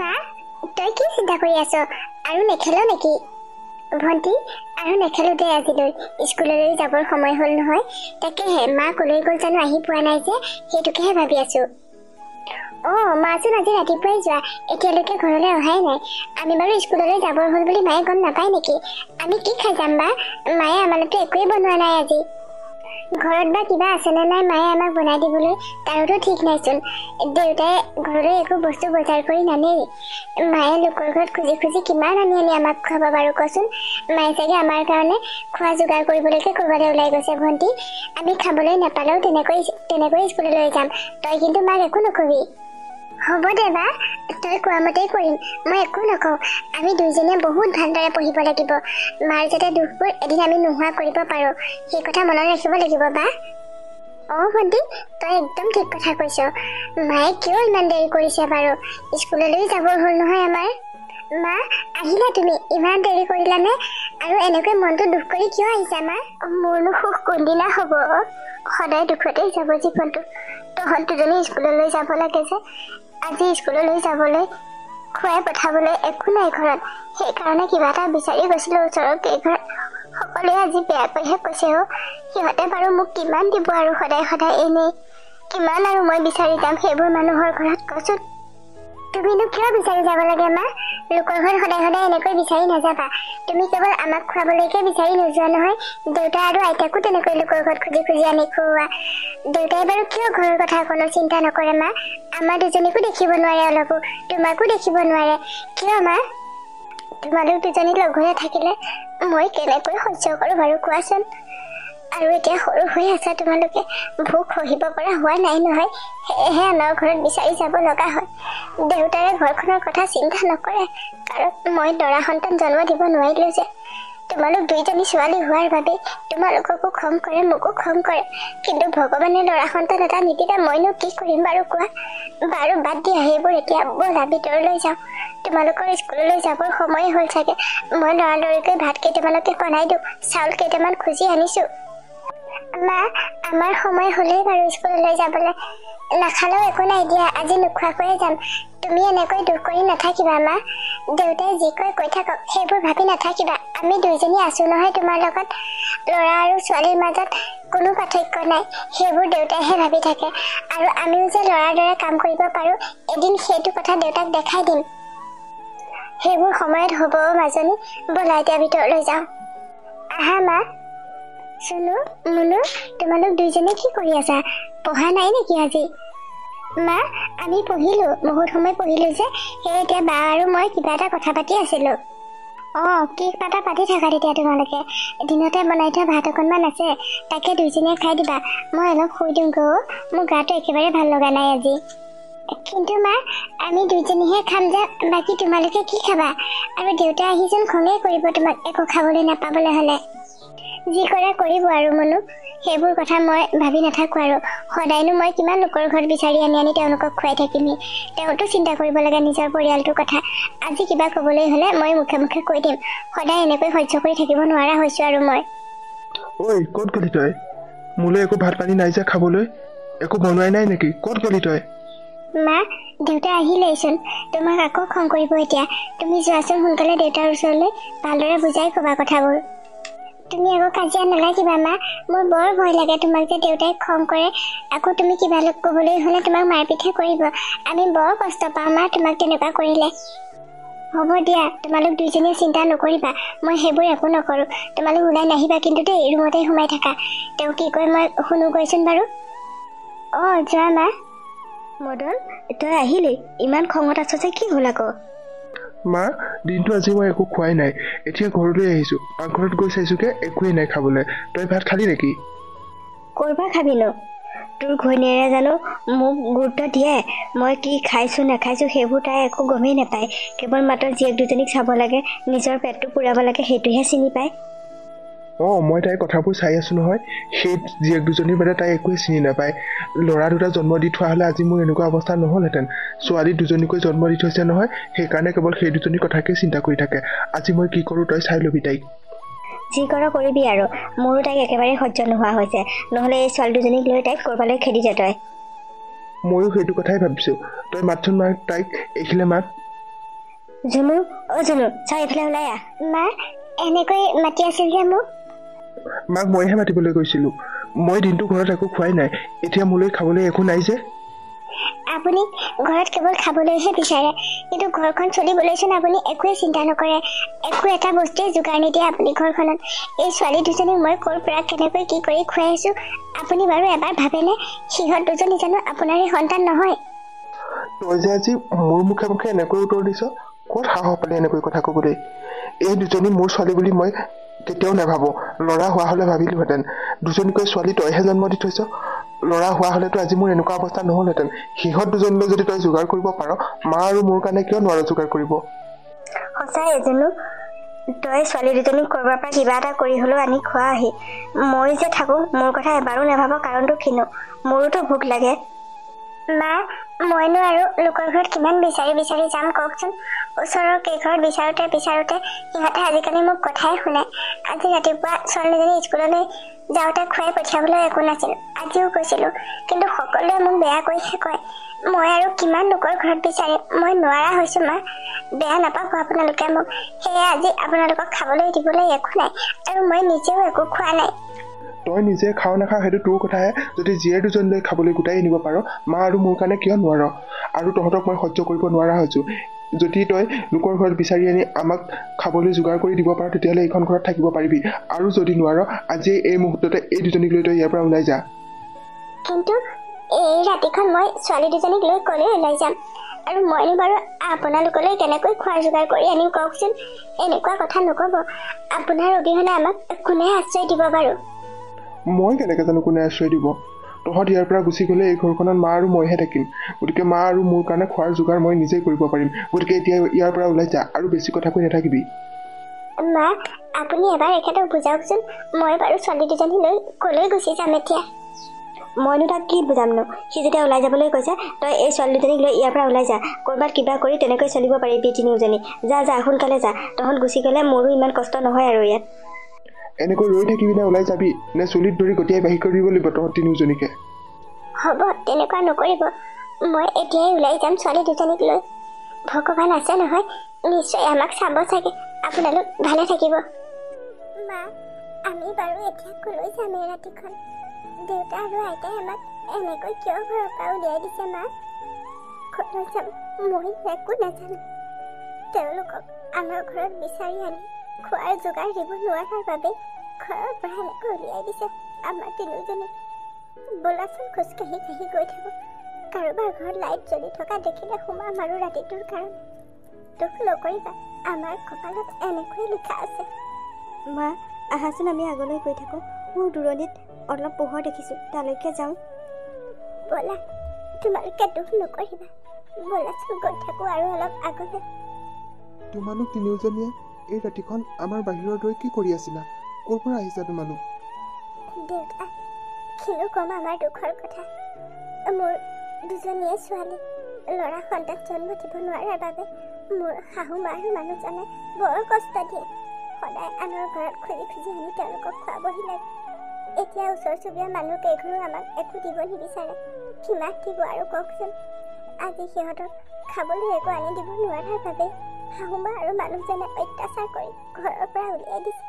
বা তই কি চিন্তা কৰি আছ? আৰু নেখেল নেকি? ভণ্টি, আৰু নেখেলো দে, আজিলৈ স্কুললৈ যাবৰ সময় হ'ল নহয়। তাকেহে মা কলৈ গ'ল জানো, আহি পোৱা নাই যে, সেইটোকেহে ভাবি আছোঁ। অঁ, মাচোন আজি ৰাতিপুৱাই যোৱা, এতিয়ালৈকে ঘৰলৈ অহাই নাই। আমি বাৰু স্কুললৈ যাবৰ হ'ল বুলি মায়ে গম নাপায় নেকি? আমি কি খাই যাম বা? মায়ে আমালৈতো একোৱে বনোৱা নাই আজি। ঘৰত বা কিবা আছেনে নাই মায়ে আমাক বনাই দিবলৈ, তাৰোতো ঠিক নাইচোন। দেউতাই ঘৰলৈ একো বস্তু বজাৰ কৰি নানেই। মায়ে লোকৰ ঘৰত খুজি খুজি কিমান আনি আনি আমাক খুৱাব বাৰু কচোন। মায়ে চাগে আমাৰ কাৰণে খোৱা যোগাৰ কৰিবলৈকে ক'ৰবালৈ ওলাই গৈছে। ভণ্টি, আমি খাবলৈ নাপালেও তেনেকৈ স্কুললৈ যাম। তই কিন্তু মাক একো নকবি। হ'ব দে বা, তই কোৱা মতেই কৰিম, মই একো নকওঁ। আমি দুইজনীয়ে বহুত ভালদৰে পঢ়িব লাগিব। মাৰ যাতে দুখবোৰ এদিন আমি নোহোৱা কৰিব পাৰোঁ, সেই কথা মনত ৰাখিব লাগিব বা। অঁ ভণ্টি, তই একদম ঠিক কথা কৈছ। মায়ে কিয় ইমান দেৰি কৰিছে বাৰু? স্কুললৈ যাব হ'ল নহয় আমাৰ। মা আহিলা তুমি? ইমান দেৰি কৰিলানে? আৰু এনেকৈ মনটো দুখ কৰি কিয় আহিছা মা? মোৰনো সুখ কোনদিনা হ'ব? সদায় দুখতেই যাব জীৱনটো। তহঁত দুজনী স্কুললৈ যাব লাগে যে। আজি স্কুললৈ যাবলৈ, খুৱাই পঠাবলৈ একো নাই ঘৰত। সেইকাৰণে কিবা এটা বিচাৰি গৈছিলোঁ ওচৰৰ কেইঘৰত। সকলোৱে আজি বেয়াকৈহে কৈছে অ'। সিহঁতে বাৰু মোক কিমান দিব আৰু সদায় সদায় এনেই। কিমান আৰু মই বিচাৰি যাম সেইবোৰ মানুহৰ ঘৰত কচোন। তুমিনো কিয় বিচাৰি যাব লাগে মা? লোকৰ ঘৰত সদায় সদায় এনেকৈ বিচাৰি নাযাবা। তুমি কেৱল আমাক খুৱাবলৈকে বিচাৰি নোযোৱা নহয়, দেউতা আৰু আইতাকো তেনেকৈ লোকৰ ঘৰত খুজি খুজি আনি খুওৱা। দেউতাই বাৰু কিয় ঘৰৰ কথা কোনো চিন্তা নকৰে মা? আমাৰ দুজনীকো দেখিব নোৱাৰে অলপো, তোমাকো দেখিব নোৱাৰে কিয় মা? তোমালোক দুজনী লগ হৈ থাকিলে মই কেনেকৈ সহ্য কৰোঁ বাৰু কোৱাচোন। আৰু এতিয়া সৰু হৈ আছা তোমালোকে, ভোক সহিব পৰা হোৱা নাই নহয়, সেয়েহে আমাৰ ঘৰত বিচাৰি যাব লগা হয়। দেউতাৰে ঘৰখনৰ কথা চিন্তা নকৰে, কাৰণ মই দৰা সন্তান জন্ম দিব নোৱাৰিলোঁ যে। তোমালোক দুইজনী ছোৱালী হোৱাৰ বাবে তোমালোককো খং কৰে, মোকো খং কৰে। কিন্তু ভগৱানে ল'ৰা সন্তান এটা নিদিলে মইনো কি কৰিম বাৰু কোৱা। বাৰু বাদ দিয়া সেইবোৰ, এতিয়া ব'লা ভিতৰলৈ যাওঁ। তোমালোকৰ স্কুললৈ যাবৰ সময় হ'ল চাগে। মই লৰালৰিকৈ ভাত কেইটামানকে বনাই দিওঁ, চাউল কেইটামান খুজি আনিছোঁ। মা, আমাৰ সময় হ'লেই বাৰু স্কুললৈ যাবলৈ। নাখালেও একো নাই দিয়া, আজি নোখোৱাকৈয়ে যাম। তুমি এনেকৈ দুখ কৰি নাথাকিবা মা। দেউতাই যি কয় কৈ থাকক, সেইবোৰ ভাবি নাথাকিবা। আমি দুইজনী আছোঁ নহয় তোমাৰ লগত। ল'ৰা আৰু ছোৱালীৰ মাজত কোনো পাৰ্থক্য নাই, সেইবোৰ দেউতাইহে ভাবি থাকে। আৰু আমিও যে ল'ৰাৰ দৰে কাম কৰিব পাৰোঁ, এদিন সেইটো কথা দেউতাক দেখাই দিম। সেইবোৰ সময়ত হ'ব মাজনী, ব'লা এতিয়া ভিতৰলৈ যাওঁ। আহা মা। চুনু, মুনু, তোমালোক দুইজনে কি কৰি আছা? পঢ়া নাই নেকি আজি? মা, আমি পঢ়িলোঁ, বহুত সময় পঢ়িলোঁ যে। সেয়ে এতিয়া বা আৰু মই কিবা এটা কথা পাতি আছিলোঁ। অঁ, কি কথা পাতি থাকা তেতিয়া তোমালোকে? দিনতে বনাই থোৱা ভাত অকণমান আছে, তাকে দুইজনীয়ে খাই দিবা। মই অলপ শুই দিওঁগৈ, মোৰ গাটো একেবাৰে ভাল লগা নাই আজি। কিন্তু মা, আমি দুইজনীহে খাম যে, বাকী তোমালোকে কি খাবা? আৰু দেউতা আহিচোন খঙেই কৰিব তোমাক একো খাবলৈ নাপাবলৈ হ'লে। যি কৰা কৰিব আৰু মনো, সেইবোৰ কথা মই ভাবি নাথাকোঁ আৰু। সদায়নো মই কিমান লোকৰ ঘৰত বিচাৰি আনি আনি তেওঁলোকক খুৱাই থাকিমহি। তেওঁতো চিন্তা কৰিব লাগে নিজৰ পৰিয়ালটোৰ কথা। আজি কিবা ক'বলৈ হ'লে মই মুখে মুখে কৈ দিম। সদায় এনেকৈ সহ্য কৰি থাকিব নোৱাৰা হৈছোঁ আৰু মই। ঐ, ক'ত গ'লি তই? মোলৈ একো ভাত পানী নাই যে খাবলৈ, একো বনোৱাই নাই নেকি? ক'ত গ'লি তই? মা, দেউতা আহিলেইচোন, তোমাক আকৌ খং কৰিব এতিয়া। তুমি যোৱাচোন সোনকালে দেউতাৰ ওচৰলৈ, ভালদৰে বুজাই ক'বা কথাবোৰ। তুমি আকৌ কাজিয়া নালাগিবা মা, মোৰ বৰ ভয় লাগে তোমাক যে দেউতাই খং কৰে। আকৌ তুমি কিবা ক'বলৈ হ'লে তোমাক মাৰপিটহে কৰিব। আমি বৰ কষ্ট পাওঁ মা তোমাক তেনেকুৱা কৰিলে। হ'ব দিয়া, তোমালোক দুইজনীয়ে চিন্তা নকৰিবা, মই সেইবোৰ একো নকৰোঁ। তোমালোক ওলাই নাহিবা কিন্তু দেই, ৰুমতে সোমাই থাকা। তেওঁ কি কয় মই শুনোগৈচোন বাৰু। অঁ, যোৱা মা। মদন, তই আহিলি, ইমান খঙত আছ যে কি হ'ল আকৌ? মা, দিনটো আজি মই একো খোৱাই নাই, এতিয়া ঘৰলৈ আহিছোঁ। পাকঘৰত গৈ চাইছোঁগে একোৱেই নাই খাবলৈ। তই ভাত খালি নেকি? ক'ৰপা খাবিনো, তোৰ ঘৈণীয়েৰে জানো মোক গুৰুত্ব দিয়ে? মই কি খাইছোঁ নাখাইছোঁ সেইবোৰ তাই একো গমেই নাপায়। কেৱল মাত্ৰ জীয়েক দুজনীক চাব লাগে, নিজৰ পেটটো পুৰাব লাগে, সেইটোহে চিনি পায়। অঁ, মই তাইৰ কথাবোৰ চাই আছোঁ নহয়, সেই জীয়েক দুজনীৰ বাবে তাই একোৱেই চিনি নাপায়। ল'ৰা দুটা জন্ম দি থোৱা হ'লে আজি মোৰ এনেকুৱা অৱস্থা নহ'লহেঁতেন। ছোৱালী দুজনীকৈ জন্ম দি থৈছে নহয়, সেইকাৰণে কেৱল সেই দুজনীৰ কথাকে চিন্তা কৰি থাকে। আজি মই কি কৰোঁ তই চাই ল'বি, তাইক যি কৰ কৰিবি আৰু। মোৰো তাইক একেবাৰে সহ্য নোহোৱা হৈছে, নহ'লে এই ছোৱালী দুজনীক লৈ তাইক ক'ৰবালৈ খেদি যা তই। ময়ো সেইটো কথাই ভাবিছো। তই মাতচোন মাক, তাইক এইখিলে মাত। ঝুমু, অ ঝুমু, চাই এইফালে ওলাই আহ। মা এনেকৈ মাতি আছিল যে মোক। মাক মইহে মাতিবলৈ কৈছিলো, মই দিনটো ঘৰত একো খোৱাই নাই, এতিয়া মোলৈ খাবলৈ একো নাই যে। আপুনি ঘৰত কেৱল খাবলৈহে বিচাৰে, কিন্তু ঘৰখন চলিবলৈচোন আপুনি একোৱে চিন্তা নকৰে, একো এটা বস্তুৱে যোগাৰ নিদিয়ে আপুনি ঘৰখনত। এই ছোৱালী দুজনীক মই ক'ৰ পৰা কেনেকৈ কি কৰি খুৱাই আছোঁ, আপুনি বাৰু এবাৰ ভাবেনে সিহঁত দুজনী জানো আপোনাৰ এই সন্তান নহয়? তই যে আজি মোৰ মুখে মুখে এনেকৈ উত্তৰ দিছ, ক'ত সাহস পালে এনেকৈ কথা ক'বলৈ? এই দুজনী মোৰ ছোৱালী বুলি মই কেতিয়াও নাভাবোঁ। ল'ৰা হোৱা হ'লে ভাবিলোহেঁতেন। দুজনীকৈ ছোৱালী তইহে জন্ম দি থৈছ, ল'ৰা হোৱা হ'লেতো আজি মোৰ এনেকুৱা অৱস্থা নহ'লহেঁতেন। সিহঁত দুজনীলৈ যদি তই যোগাৰ কৰিব পাৰ, মা আৰু মোৰ কাৰণে কিয় নোৱাৰ যোগাৰ কৰিব? সঁচাই এজনো তই ছোৱালী দুজনীক ক'ৰবাৰ পৰা কিবা এটা কৰি হ'লেও আনি খোৱা আহি। মই যে থাকোঁ মোৰ কথা এবাৰো নাভাব, কাৰণটো কিনো? মোৰোতো ভোক লাগে। মা মইনো আৰু লোকৰ ঘৰত কিমান বিচাৰি বিচাৰি যাম কওকচোন। ওচৰৰ কেইঘৰত বিচাৰোঁতে বিচাৰোঁতে সিহঁতে আজিকালি মোক কথাই শুনে। আজি ৰাতিপুৱা ছোৱালীজনী স্কুললৈ যাওঁতে খুৱাই পঠিয়াবলৈ একো নাছিল, আজিও কৈছিলোঁ, কিন্তু সকলোৱে মোক বেয়া কৰিহে কয়। মই আৰু কিমান লোকৰ ঘৰত বিচাৰিম, মই নোৱাৰা হৈছোঁ। মা বেয়া নাপাব আপোনালোকে মোক, সেয়ে আজি আপোনালোকক খাবলৈ দিবলৈ একো নাই আৰু মই নিজেও একো খোৱা নাই। তই নিজে খাওঁ নাখাওঁ সেইটো তোৰ কথাহে, যদি জীয়েৰ দুজনলৈ খাবলৈ গোটাই আনিব পাৰ, মা আৰু মোৰ কাৰণে কিয় নোৱাৰ? আৰু তহঁতক মই সহ্য কৰিব নোৱাৰা হৈছোঁ। যদি তই লোকৰ ঘৰত বিচাৰি আনি আমাক খাবলৈ যোগাৰ কৰি দিব পাৰ, তেতিয়াহ'লে এইখন ঘৰত থাকিব পাৰিবি। আৰু যদি নোৱাৰ, আজি এই মুহূৰ্ততে এই দুজনীক লৈ তই ইয়াৰ পৰা ওলাই যা। কিন্তু এই ৰাতিখন মই ছোৱালী দুজনীক লৈ ক'লে ওলাই যাম, আৰু মইনো বাৰু আপোনালোকলৈ কেনেকৈ খোৱাৰ যোগাৰ কৰি আনিম কওকচোন? এনেকুৱা কথা নক'ব, আপোনাৰ অবিহনে আমাক কোনে আশ্ৰয় দিব বাৰু? মই কেনেকৈ জানো কোনে আশ্ৰয় দিব? তহঁত ইয়াৰ পৰা গুচি গ'লে এই ঘৰখনত মা আৰু মইহে থাকিম, গতিকে মা আৰু মোৰ কাৰণে খোৱাৰ যোগাৰ মই নিজেই কৰিব পাৰিম। গতিকে এতিয়া ইয়াৰ পৰা ওলাই যা আৰু বেছি কথা কৈ নাথাকিবি। মা আপুনি এবাৰ এখেতক বুজাওকচোন, মই বাৰু ছোৱালী দুজনী লৈ ক'লৈ গুচি যাম এতিয়া? মইনো তাক কি বুজামনো? সি যেতিয়া ওলাই যাবলৈ কৈছে, তই এই ছোৱালী দুজনীক লৈ ইয়াৰ পৰা ওলাই যা, ক'ৰবাত কিবা কৰি তেনেকৈ চলিব পাৰিবি তিনিওজনী। যা যা সোনকালে যা, তহঁত গুচি গ'লে মোৰো ইমান কষ্ট নহয় আৰু ইয়াত। এনেকৈ ৰৈ থাকিবি নে ওলাই যাবি নে চুলিত ধৰি গতিয়াই বাহিৰ কৰি দিব লাগিব তহঁত তিনিওজনীকে? হ'ব, তেনেকুৱা নকৰিব, মই এতিয়াই ওলাই যাম ছোৱালী দুজনীক লৈ। ভগৱান আছে নহয়, নিশ্চয় আমাক চাব চাগে। আপোনালোক ভালে থাকিব। মা আমি বাৰু এতিয়া ক'লৈ যাম এই ৰাতিখন? দেউতা আৰু আইতাই আমাক এনেকৈ কিয় ঘৰৰ পৰা উলিয়াই দিছে মা? ক'লৈ যাম মই একো নাজানো। তেওঁলোকক আমাৰ ঘৰত বিচাৰি আনি খোৱাৰ যোগাৰ দিব নোৱাৰাৰ বাবে ঘৰৰ পৰা এনেকৈ উলিয়াই দিছে আমাৰ তিনিওজনীক। ব'লাচোন খোজকাঢ়ি কাঢ়ি গৈ থাকোঁ, কাৰোবাৰ ঘৰত লাইট জ্বলি থকা দেখিলে সোমাম আৰু ৰাতিটোৰ কাৰণে। দুখ নকৰিবা, আমাৰ কপালত এনেকৈয়ে লিখা আছে। মা আহাচোন আমি আগলৈ গৈ থাকোঁ, মোৰ দূৰণিত অলপ পোহৰ দেখিছোঁ, তালৈকে যাওঁ। ব'লা, তোমালোকে দুখ নকৰিবা, ব'লাচোন গৈ থাকোঁ আৰু অলপ আগলৈ। তোমালোক তিনিওজনীয়ে এই ৰাতিখন আমাৰ বাহিৰৰ দৰে কি কৰি আছিলা? ক'ৰ পৰা আহিছা তোমালোক? দেউতা, কিনো ক'ম আমাৰ দুখৰ কথা। মোৰ দুজনীয়ে ছোৱালী, ল'ৰা সন্তান জন্ম দিব নোৱাৰাৰ বাবে মোৰ শাহু মাৰ মানুহজনে বৰ কষ্ট দিয়ে। সদায় আনৰ ঘৰত খুজি খুজি আনি তেওঁলোকক খুৱাবহি লাগে। এতিয়া ওচৰ চুবুৰীয়া মানুহ কেইঘৰো আমাক একো দিব নিবিচাৰে। কিমান দিব আৰু কওকচোন? আজি সিহঁতক খাবলৈ একো আনি দিব নোৱাৰাৰ বাবে শাহুমা আৰু মানুহজনে অত্যাচাৰ কৰি ঘৰৰ পৰা উলিয়াই দিছে।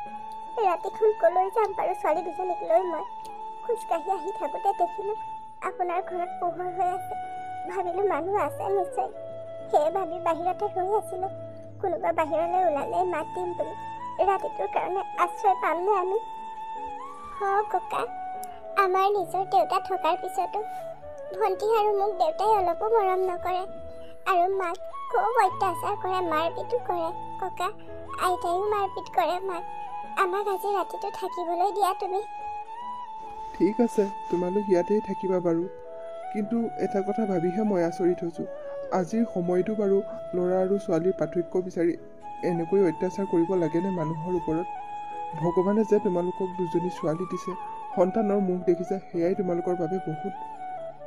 ৰাতিখন ক'লৈ যাম বাৰু ছোৱালী দুজনীক লৈ? মই খোজকাঢ়ি আহি থাকোঁতে দেখিলোঁ আপোনাৰ ঘৰত পোহৰ হৈ আছে, ভাবিলোঁ মানুহ আছে নিশ্চয়, সেয়ে ভাবি বাহিৰতে ৰৈ আছিলোঁ। কোনোবা বাহিৰলৈ ওলালে মাত দিম বুলি। ৰাতিটোৰ কাৰণে আশ্ৰয় পামনে আমি? অঁ ককা, আমাৰ নিজৰ দেউতা থকাৰ পিছতো ভণ্টি আৰু মোক দেউতাই অলপো মৰম নকৰে, আৰু মাক খুব অত্যাচাৰ কৰে, মাৰপিটো কৰে। ককা, আইতায়ো মাৰপিট কৰে মাক। আমাক আজি ৰাতিটো থাকিবলৈ দিয়া তুমি। ঠিক আছে, তোমালোক ইয়াতেই থাকিবা বাৰু। কিন্তু এটা কথা ভাবিহে মই আচৰিত হৈছোঁ, আজিৰ সময়টো বাৰু ল'ৰা আৰু ছোৱালীৰ পাৰ্থক্য বিচাৰি এনেকৈ অত্যাচাৰ কৰিব লাগেনে মানুহৰ ওপৰত? ভগৱানে যে তোমালোকক দুজনী ছোৱালী দিছে, সন্তানৰ মুখ দেখিছা, সেয়াই তোমালোকৰ বাবে বহুত।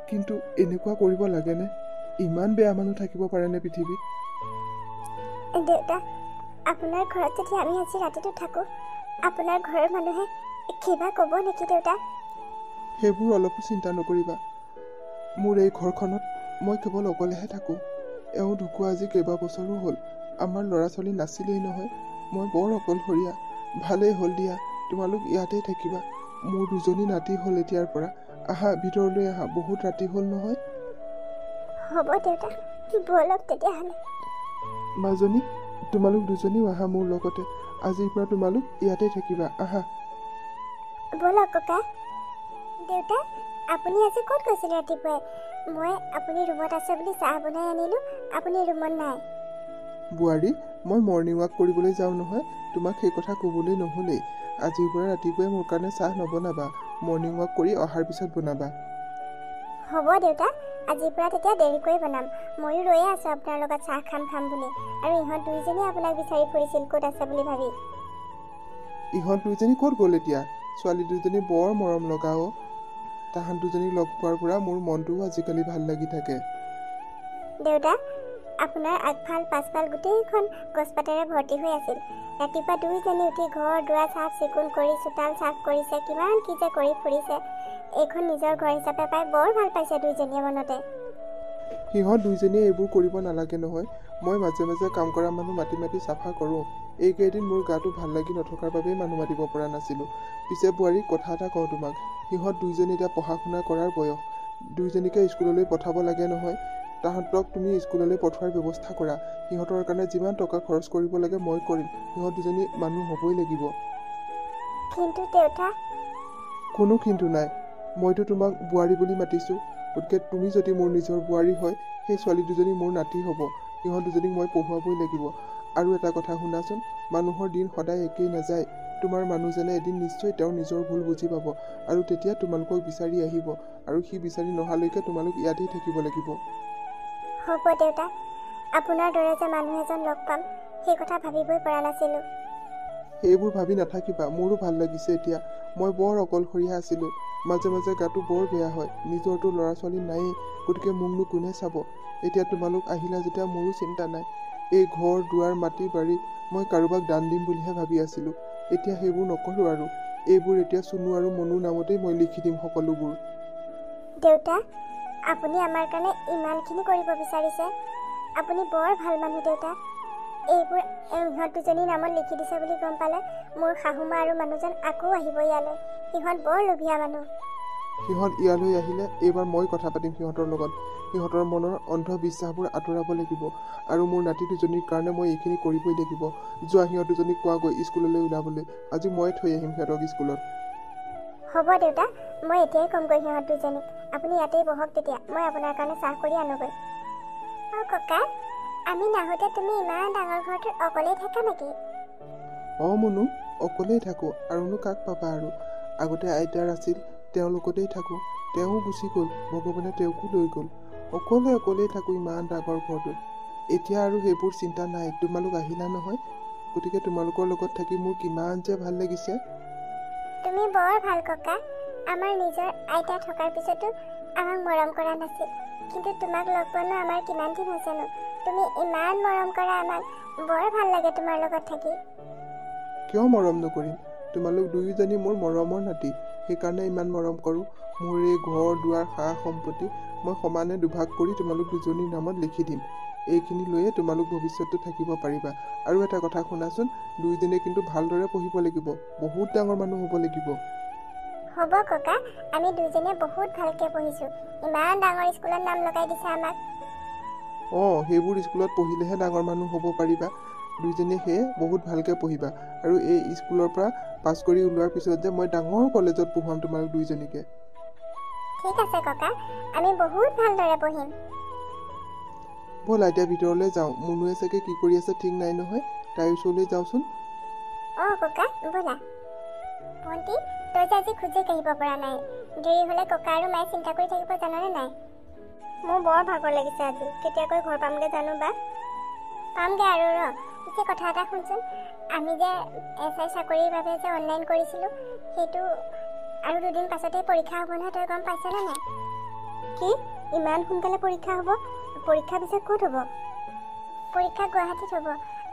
কিন্তু এনেকুৱা কৰিব লাগেনে? ইমান বেয়া মানুহ থাকিব পাৰেনে পৃথিৱীত? দেউতা, আপোনাৰ ঘৰত যদি আমি আজি ৰাতিটো থাকোঁ, আপোনাৰ ঘৰৰ মানুহে কিবা ক'ব নেকি দেউতা? সেইবোৰ অলপো চিন্তা নকৰিবা। মোৰ এই ঘৰখনত মই কেৱল অকলেহে থাকোঁ। এওঁ ঢুকোৱা আজি কেইবাবছৰো হ'ল। আমাৰ ল'ৰা ছোৱালী নাছিলেই নহয়। মই বৰ অকলশৰীয়া। ভালেই হ'ল দিয়া, তোমালোক ইয়াতেই থাকিবা। মোৰ দুজনী নাতি হ'ল এতিয়াৰ পৰা। আহা, ভিতৰলৈ আহা, বহুত ৰাতি হ'ল নহয়। হ'ব দেউতা, বলক তেতিয়াহ'লে। মাজনী, তোমালোক দুজনীও আহা মোৰ লগতে। আজিৰ পৰা তোমালোক ইয়াতে থাকিবা। আহা। বলক ককা। দেউতা, আপুনি আজি ক'ত গৈছিলে ৰাতিপুৱাই? মই আপুনি ৰুমত আছে বুলি চাহ বনাই আনিলোঁ, আপুনি ৰুমত নাই। বোৱাৰী, মই মৰ্ণিং ৱাক কৰিবলৈ যাওঁ নহয়, তোমাক সেই কথা ক'বলৈ নহ'লেই। আজিৰ পৰা ৰাতিপুৱাই মোৰ কাৰণে চাহ নবনাবা, মৰ্ণিং ৱাক কৰি অহাৰ পিছত বনাবা। হ'ব দেউতা, আজিৰ পৰা তেতিয়া দেৰিকৈ বনাম। ময়ো ৰৈয়ে আছোঁ আপোনাৰ লগত চাহ খাম খাম বুলি। আৰু ইহঁত দুইজনী আপোনাক বিচাৰি ফুৰিছিল ক'ত আছে বুলি ভাবি। ইহঁত দুইজনী ক'ত গ'ল এতিয়া? ছোৱালী দুজনী বৰ মৰম লগা অ'। তাহাঁত দুজনীক লগ পোৱাৰ পৰা মোৰ মনটোও আজিকালি ভাল লাগি থাকে। দেউতা, আপোনাৰ আগফাল পাছফাল গোটেইখন গছপাতেৰে ভৰ্তি হৈ আছিল। ৰাতিপুৱা দুইজনী উঠি ঘৰ দুৱাৰ চাফ চিকুণ কৰি চোতাল চাফ কৰিছে, কিমান কি যে কৰি ফুৰিছে। এইখন নিজৰ ঘৰ হিচাপে পাই বৰ ভাল পাইছে দুইজনীয়ে মনতে। সিহঁত দুইজনীয়ে এইবোৰ কৰিব নালাগে নহয়। মই মাজে মাজে কাম কৰা মানুহ মাতি মাতি চাফা কৰোঁ। এইকেইদিন মোৰ গাটো ভাল লাগি নথকাৰ বাবেই মানুহ মাতিব পৰা নাছিলোঁ। পিছে বোৱাৰী, কথা এটা কওঁ তোমাক, সিহঁত দুইজনী এতিয়া পঢ়া শুনা কৰাৰ বয়স। দুইজনীকে স্কুললৈ পঠাব লাগে নহয়। তাহাঁতক তুমি স্কুললৈ পঠোৱাৰ ব্যৱস্থা কৰা। সিহঁতৰ কাৰণে যিমান টকা খৰচ কৰিব লাগে মই কৰিম। সিহঁত দুজনী মানুহ হ'বই লাগিব। কিন্তু দেউতা। কোনো কিন্তু নাই। মইতো তোমাক বোৱাৰী বুলি মাতিছোঁ। গতিকে তুমি যদি মোৰ নিজৰ বোৱাৰী হয়, সেই ছোৱালী দুজনী মোৰ নাতি হ'ব। সিহঁত দুজনীক মই পঢ়ুৱাবই লাগিব। আৰু এটা কথা শুনাচোন, মানুহৰ দিন সদায় একেই নাযায়। তোমাৰ মানুহজনে এদিন নিশ্চয় তেওঁ নিজৰ ভুল বুজি পাব, আৰু তেতিয়া তোমালোকক বিচাৰি আহিব। আৰু সি বিচাৰি নহালৈকে তোমালোক ইয়াতেই থাকিব লাগিব। হ'ব দেউতা, আপোনাৰ দৰে যে মানুহ এজন লগ পাম সেই কথা ভাবিবই পৰা নাছিলোঁ। সেইবোৰ ভাবি নাথাকিবা, মোৰো ভাল লাগিছে এতিয়া। মই বৰ অকলশৰীয়া আছিলোঁ। মাজে মাজে গাটো বৰ বেয়া হয়। নিজৰতো ল'ৰা ছোৱালী নায়েই, গতিকে মোকনো কোনে চাব। এতিয়া তোমালোক আহিলা যেতিয়া মোৰো চিন্তা নাই। এই ঘৰ দুৱাৰ মাটি বাৰী মই কাৰোবাক দান দিম বুলিহে ভাবি আছিলোঁ। এতিয়া সেইবোৰ নকৰোঁ আৰু। এইবোৰ এতিয়া চুনু আৰু মনুৰ নামতেই মই লিখি দিম সকলোবোৰ। দেউতা, আপুনি আমাৰ কাৰণে ইমানখিনি কৰিব বিচাৰিছে, আপুনি বৰ ভাল মানুহ দেউতা। এইবোৰ ইহঁত দুজনীৰ নামত লিখি দিছে বুলি গম পালে মোৰ শাহুমা আৰু মানুহজন আকৌ আহিব ইয়ালৈ। সিহঁত বৰ লোভীয়া মানুহ। সিহঁত ইয়ালৈ আহিলে এইবাৰ মই কথা পাতিম সিহঁতৰ লগত। সিহঁতৰ মনৰ অন্ধবিশ্বাসবোৰ আঁতৰাব লাগিব। আৰু মোৰ নাতি দুজনীৰ কাৰণে মই এইখিনি কৰিবই লাগিব। যোৱা সিহঁত দুজনীক কোৱাগৈ স্কুললৈ ওলাবলৈ। আজি মই থৈ আহিম সিহঁতক স্কুলত। হ'ব দেউতা, মই এতিয়াই ক'মগৈ সিহঁত দুজনীক। আপুনি ইয়াতেই বহক তেতিয়া, মই আপোনাৰ কাৰণে চাহ কৰি আনোগৈ। অঁ ককা, আমি নাহোঁতে তুমি ইমান ডাঙৰ ঘৰটোত অকলেই থাকা নেকি? অঁ মনু, অকলেই থাকোঁ। আৰুনো কাক পাবা আৰু। আগতে আইতাৰ আছিল, তেওঁৰ লগতেই থাকোঁ। তেওঁ গুচি গ'ল, ভগৱানে তেওঁকো লৈ গ'ল। অকলে অকলেই থাকোঁ ইমান ডাঙৰ ঘৰটোত। এতিয়া আৰু সেইবোৰ চিন্তা নাই। তোমালোক আহিলা নহয়, গতিকে তোমালোকৰ লগত থাকি মোৰ কিমান যে ভাল লাগিছে। তুমি বৰ ভাল ককা। আমাৰ নিজৰ আইতা থকাৰ পিছতো আমাক মৰম কৰা নাছিল, কিন্তু তোমাক লগ পোৱা আমাৰ কিমান দিন হৈছে ন। তুমি ইমান মৰম কৰা আমাক, বৰ ভাল লাগে তোমাৰ লগত থাকি। কিয় মৰম নকৰিম? তোমালোক দুয়োজনী মোৰ মৰমৰ নাতি, সেইকাৰণে ইমান মৰম কৰোঁ। মোৰ এই ঘৰ দুৱাৰ সা সম্পত্তি মই সমানে দুভাগ কৰি তোমালোক দুজনীৰ নামত লিখি দিম। এইখিনি লৈয়ে তোমালোক ভৱিষ্যতটো থাকিব পাৰিবা। আৰু এটা কথা শুনাচোন, দুয়োজনীয়ে কিন্তু ভালদৰে পঢ়িব লাগিব। বহুত ডাঙৰ মানুহ হ'ব লাগিব। হ'ব ককা, আমি দুজনীয়ে বহুত ভালকৈ পঢ়িছোঁ। ইমান ডাঙৰ স্কুলত নাম লগাই দিছে আমাক। অঁ, সেইবোৰ স্কুলত পঢ়িলেহে ডাঙৰ মানুহ হ'ব পাৰিবা। দুইজনীয়ে সেয়ে বহুত ভালকৈ পঢ়িবা। আৰু এই স্কুলৰ পৰা পাছ কৰি ওলোৱাৰ পিছত যে মই ডাঙৰ কলেজত পঢ়াম তোমালোক দুইজনীকে। ঠিক আছে ককা, আমি বহুত ভালদৰে পঢ়িম। ব'লা এতিয়া ভিতৰলৈ যাওঁ। মুনুৱে চাগে কি কৰি আছে ঠিক নাই নহয়, তাইৰ ওচৰলৈ যাওঁচোন। অঁ ককা, ব'লা। ভণ্টি, তই যে আজি খোজে কাঢ়িব পৰা নাই। দেৰি হ'লে ককা আৰু মায়ে চিন্তা কৰি থাকিব, জাননে নাই? মোৰ বৰ ভাগৰ লাগিছে আজি। কেতিয়াকৈ ঘৰ পামগৈ জানো বা। পামগৈ আৰু ৰ। পিছে কথা এটা শুনচোন, আমি যে এছআই চাকৰিৰ বাবে যে অনলাইন কৰিছিলোঁ, সেইটো আৰু দুদিন পাছতেই পৰীক্ষা হ'ব নহয়, তই গম পাইছনে নাই? কি, ইমান সোনকালে পৰীক্ষা হ'ব? পৰীক্ষা পিছে ক'ত হ'ব? পৰীক্ষা গুৱাহাটীত হ'ব।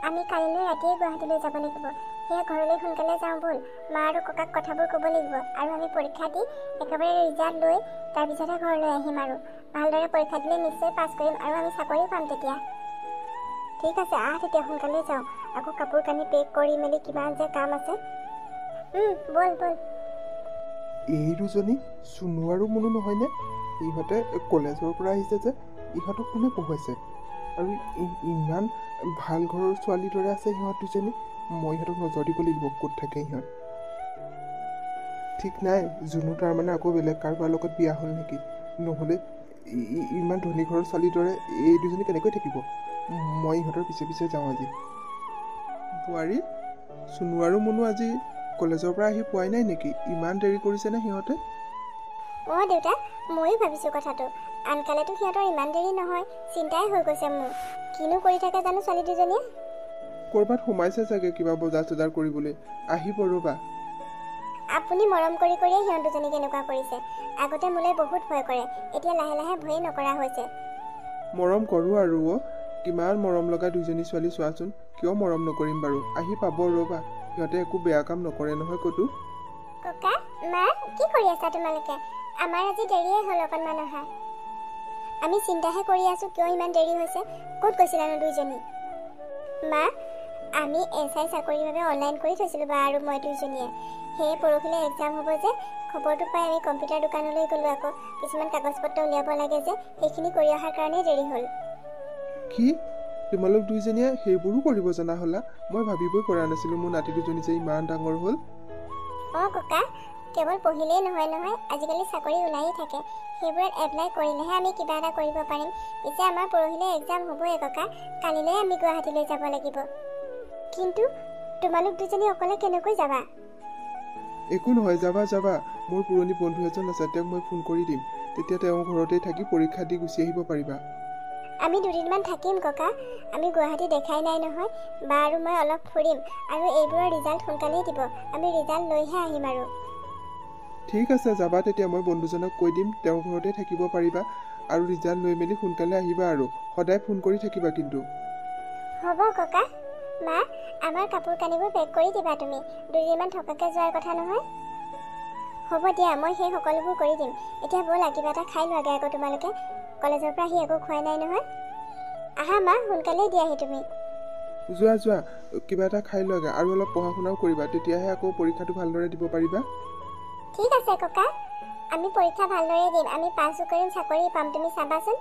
আমি কাইলৈ ৰাতিয়ে গুৱাহাটীলৈ যাব লাগিব। সেয়া ঘৰলৈ সোনকালে যাওঁ ব'ল। মা আৰু ককাক কথাবোৰ ক'ব লাগিব, আৰু আমি পৰীক্ষা দি একেবাৰে ৰিজাল্ট লৈ তাৰপিছতহে ঘৰলৈ আহিম। আৰু ভালদৰে পৰীক্ষা দিলে নিশ্চয় পাছ কৰিম আৰু আমি চাকৰি পাম তেতিয়া। ঠিক আছে, আহ তেতিয়া সোনকালে যাওঁ। আকৌ কাপোৰ কানি পেক কৰি মেলি কিমান যে কাম আছে। বল বল। এই দুজনী চুনু আৰু মুনু নহয়নে? ইহঁতে কলেজৰ পৰা আহিছে যে, ইহঁতক কোনে পঢ়াইছে? আৰু ইমান ভাল ঘৰৰ ছোৱালীৰ দৰে আছে সিহঁত দুজনী। মই ইহঁতক নজৰ দিব লাগিব, ক'ত থাকে সিহঁত ঠিক নাই। জুনু তাৰমানে আকৌ বেলেগ কাৰোবাৰ লগত বিয়া হ'ল নেকি? নহ'লে ইমান ধনী ঘৰৰ ছোৱালীৰ দৰে এই দুজনী কেনেকৈ থাকিব? মই ইহঁতৰ পিছে পিছে যাওঁ আজি। বোৱাৰী, চুনু আৰু মুনু আজি কলেজৰ পৰা আহি পোৱাই নাই নেকি? ইমান দেৰি কৰিছেনে সিহঁতে? অঁ দেউতা, ময়ো ভাবিছোঁ কথাটো। আনকালেতো সিহঁতৰ ইমান দেৰি নহয়, চিন্তাই হৈ গৈছে মোৰ। কিনো কৰি থাকে জানো ছোৱালী দুজনীয়ে। ক'ৰবাত সোমাইছে চাগে কিবা বজাৰ চজাৰ কৰিবলৈ। আহিব ৰ'বা। আপুনি মৰম কৰি কৰিয়ে সিহঁত দুজনী কেনেকুৱা কৰিছে। আগতে মোলৈ বহুত ভয় কৰে, এতিয়া লাহে লাহে ভয়ে নকৰা হৈছে। মৰম কৰোঁ আৰু অ', কিমান মৰম লগা দুজনী ছোৱালী চোৱাচোন। কিয় মৰম নকৰিম বাৰু, আহি পাব ৰ'বা। সিহঁতে একো বেয়া কাম নকৰে নহয় ক'তো। ককা মা, কি কৰি আছা তোমালোকে? আমাৰ আজি দেৰিয়ে হ'ল অকণমান অহা। আমি চিন্তাহে কৰি আছোঁ কিয় ইমান দেৰি হৈছে। ক'ত গৈছিলানো দুইজনী? মা, আমি SI চাকৰিৰ বাবে অনলাইন কৰি থৈছিলোঁ বা আৰু মই দুইজনীয়ে। সেয়ে পৰহিলে এক্সাম হ'ব যে, খবৰটো পাই আমি কম্পিউটাৰ দোকানলৈ গ'লোঁ। আকৌ কিছুমান কাগজ পত্ৰ উলিয়াব লাগে যে, সেইখিনি কৰি অহাৰ কাৰণেই দেৰি হ'ল। কি, তোমালোক দুইজনীয়ে সেইবোৰো কৰিব জনা হ'লা? মই ভাবিবই পৰা নাছিলোঁ মোৰ নাতি দুজনী যে ইমান ডাঙৰ হ'ল। অঁ ককা, কেৱল পঢ়িলেই নহয়, আজিকালি চাকৰি ওলাইয়ে থাকে। সেইবোৰত এপ্লাই কৰিলেহে আমি কিবা এটা কৰিব পাৰিম। পিছে আমাৰ পৰহিলে এক্সাম হ'বই ককা, কালিলৈ আমি গুৱাহাটীলৈ যাব লাগিব। কিন্তু তোমালোক দুজনী অকলে কেনেকৈ যাবা? একো নহয়, যাবা। মোৰ পুৰণি বন্ধু এজন আছে, তেওঁক মই ফোন কৰি দিম। তেতিয়া তেওঁ ঘৰতে থাকি পৰীক্ষা দি গুচি আহিব পাৰিবা। আমি দুদিনমান থাকিম ককা। আমি গুৱাহাটী দেখাই নাই নহয়, বা আৰু মই অলপ ফুৰিম। আৰু এইবোৰৰ ৰিজাল্ট সোনকালেই দিব, আমি ৰিজাল্ট লৈহে আহিম আৰু। ঠিক আছে, যাবা তেতিয়া। মই বন্ধুজনক কৈ দিম, তেওঁৰ ঘৰতে থাকিব পাৰিবা আৰু ৰিজাল্ট লৈ মেলি সোনকালে আহিবা। আৰু সদায় ফোন কৰি থাকিবা কিন্তু। হ'ব ককা। মা, আমাৰ কাপোৰ কানিবোৰ পেক কৰি দিবা তুমি। দুদিনমান থকাকৈ যোৱাৰ কথা নহয়। হ'ব দিয়া, মই সেই সকলোবোৰ কৰি দিম। এতিয়া ব'লা কিবা এটা খাই লোৱাগৈ। আকৌ তোমালোকে কলেজৰ পৰা আহি একো খোৱাই নাই নহয়। আহা মা, সোনকালেই দিয়াহি তুমি। যোৱা, কিবা এটা খাই লোৱাগৈ আৰু অলপ পঢ়া শুনাও কৰিবা। তেতিয়াহে আকৌ পৰীক্ষাটো ভালদৰে দিব পাৰিবা। ঠিক আছে ককা, আমি পৰীক্ষা ভালদৰে দিম। আমি পাছো কৰিম, চাকৰি পাম, তুমি চাবাচোন।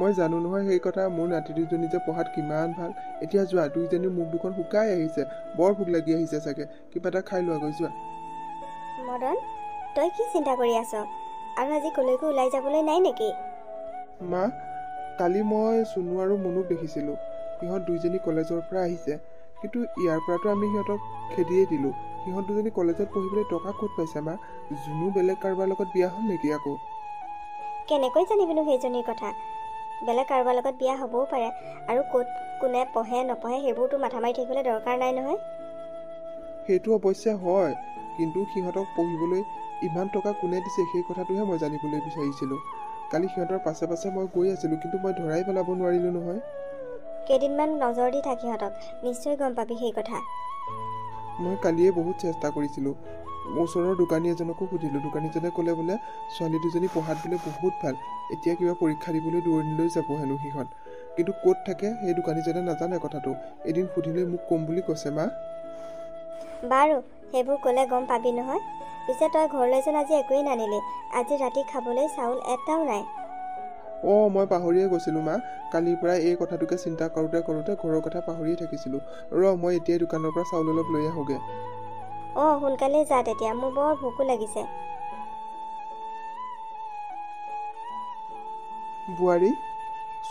মই জানো নহয় সেই কথা। মোৰ নাতি দুজনী যে পঢ়াত কিমান ভাল। এতিয়া যোৱা, দুইজনী মুখ দুখন শুকাই আহিছে, বৰ ভোক লাগি আহিছে চাগে। কিবা এটা খাই লোৱাগৈ, যোৱা। মদন, তই কি চিন্তা কৰি আছ? আৰু আজি কলৈকো ওলাই যাবলৈ নাই নেকি? মা, কালি মই চুনু আৰু মুনুক দেখিছিলোঁ। সিহঁত দুইজনী কলেজৰ পৰা আহিছে, কিন্তু ইয়াৰ পৰাতো আমি সিহঁতক খেদিয়ে দিলোঁ। সিহঁত দুজনী কলেজত পঢ়িবলৈ টকা ক'ত পাইছে মা? জুনু বেলেগ কাৰোবাৰ লগত বিয়া হ'ল নেকি আকৌ? কেনেকৈ জানিবিনো সেইজনীৰ কথা? বেলেগ কাৰোবাৰ লগত বিয়া হ'বও পাৰে। আৰু ক'ত কোনে পঢ়ে নপঢ়ে সেইবোৰতো মাথা মাৰি থাকিবলৈ দৰকাৰ নাই নহয়। সেইটো অৱশ্যে হয়, কিন্তু সিহঁতক পঢ়িবলৈ ইমান টকা কোনে দিছে সেই কথাটোহে মই জানিবলৈ বিচাৰিছিলোঁ। কালি সিহঁতৰ পাছে মই গৈ আছিলোঁ, কিন্তু মই ধৰাই পেলাব নোৱাৰিলোঁ নহয়। কেইদিনমান নজৰ দি থাক সিহঁতক, নিশ্চয় গম পাবি সেই কথা। মই কালিয়ে বহুত চেষ্টা কৰিছিলোঁ। ওচৰৰ দোকানী এজনকো সুধিলোঁ। দোকানীজনে ক'লে বোলে ছোৱালী দুজনী পঢ়াত বোলে বহুত ভাল, এতিয়া কিবা পৰীক্ষা দিবলৈ দূৰণিলৈ যাব হেনো সিহঁত। কিন্তু ক'ত থাকে সেই দোকানীজনে নাজানে কথাটো। এদিন সুধিলে মোক ক'ম বুলি কৈছে মা। বাৰু সেইবোৰ ক'লে গম পাবি নহয়। পিছে তই ঘৰলৈ যেন আজি একোৱেই নানিলি? আজি ৰাতি খাবলৈ চাউল এটাও নাই। অঁ, মই পাহৰিয়ে গৈছিলোঁ মা। কালিৰ পৰা এই কথাটোকে চিন্তা কৰোঁতে ঘৰৰ কথা পাহৰিয়ে থাকিছিলোঁ। ৰ, মই এতিয়াই দোকানৰ পৰা চাউল অলপ লৈ আহোঁগৈ। অঁ, সোনকালে যা তেতিয়া, মোৰ বৰ ভোকো লাগিছে। বোৱাৰী,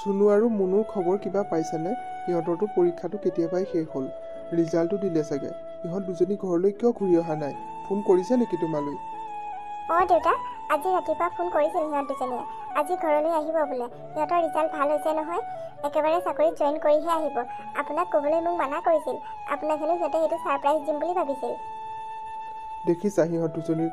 চুনু আৰু মুনুৰ খবৰ কিবা পাইছানে? সিহঁতৰতো পৰীক্ষাটো কেতিয়াবাই শেষ হ'ল, ৰিজাল্টটো দিলে চাগে। ইহঁত দুজনী ঘৰলৈ কিয় ঘূৰি অহা নাই? ফোন কৰিছে নেকি তোমালৈ? অঁ দেউতা, আজি ৰাতিপুৱা ফোন কৰিছিল সিহঁত দুজনীয়ে। আজি ঘৰলৈ আহিব বোলে, সিহঁতৰ ৰিজাল্ট ভাল হৈছে নহয়। একেবাৰে চাকৰিত জইন কৰিহে আহিব। আপোনাক ক'বলৈ মোক মানা কৰিছিল। আপোনাক হেনো সিহঁতে সেইটো ছাৰপ্ৰাইজ দিম বুলি ভাবিছিল। দেখিছা সিহঁত দুজনীৰ